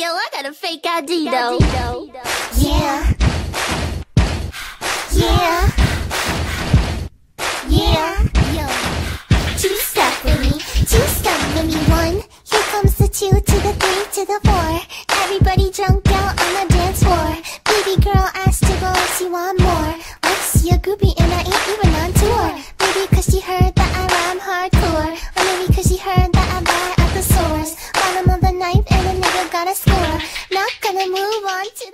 Yo, I got a fake ID though. Yeah. Yeah. Yeah. Yo. Two step with me. Two step with me. One. Here comes the two to the three to the four. Everybody drunk out on the dance floor. Baby girl asked to go, she want more. Let's see a groupie and I ain't even on tour. Maybe cause she heard that I rhyme hardcore. Or maybe cause she heard that I buy at the source. Bottom of the knife and a nigga got a score. Not gonna move on to the